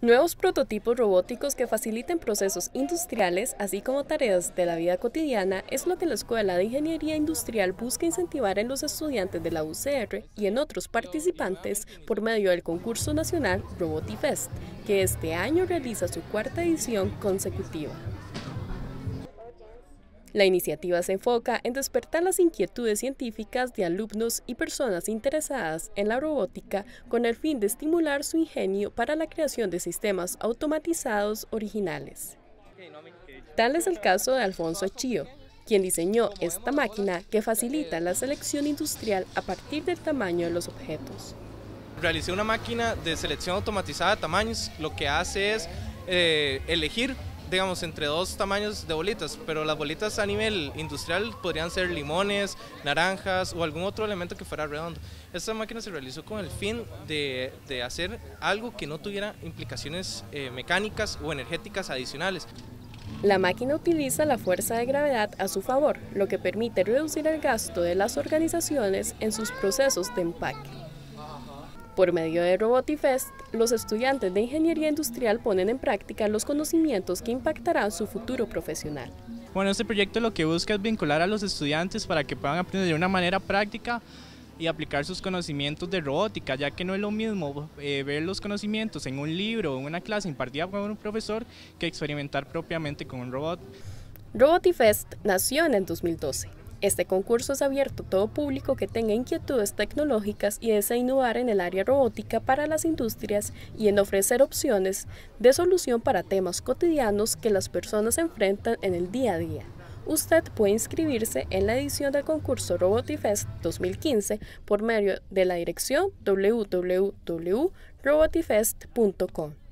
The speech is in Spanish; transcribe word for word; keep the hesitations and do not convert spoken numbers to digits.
Nuevos prototipos robóticos que faciliten procesos industriales, así como tareas de la vida cotidiana, es lo que la Escuela de Ingeniería Industrial busca incentivar en los estudiantes de la U C R y en otros participantes por medio del concurso nacional Robotifest, que este año realiza su cuarta edición consecutiva. La iniciativa se enfoca en despertar las inquietudes científicas de alumnos y personas interesadas en la robótica con el fin de estimular su ingenio para la creación de sistemas automatizados originales. Tal es el caso de Alfonso Chío, quien diseñó esta máquina que facilita la selección industrial a partir del tamaño de los objetos. Realicé una máquina de selección automatizada de tamaños. Lo que hace es eh, elegir, digamos, entre dos tamaños de bolitas, pero las bolitas a nivel industrial podrían ser limones, naranjas o algún otro elemento que fuera redondo. Esta máquina se realizó con el fin de, de hacer algo que no tuviera implicaciones eh, mecánicas o energéticas adicionales. La máquina utiliza la fuerza de gravedad a su favor, lo que permite reducir el gasto de las organizaciones en sus procesos de empaque. Por medio de Robotifest, los estudiantes de Ingeniería Industrial ponen en práctica los conocimientos que impactarán su futuro profesional. Bueno, este proyecto lo que busca es vincular a los estudiantes para que puedan aprender de una manera práctica y aplicar sus conocimientos de robótica, ya que no es lo mismo eh, ver los conocimientos en un libro o en una clase impartida por un profesor que experimentar propiamente con un robot. Robotifest nació en el dos mil doce. Este concurso es abierto a todo público que tenga inquietudes tecnológicas y desee innovar en el área robótica para las industrias y en ofrecer opciones de solución para temas cotidianos que las personas enfrentan en el día a día. Usted puede inscribirse en la edición del concurso Robotifest dos mil quince por medio de la dirección doble u doble u doble u punto robotifest punto com.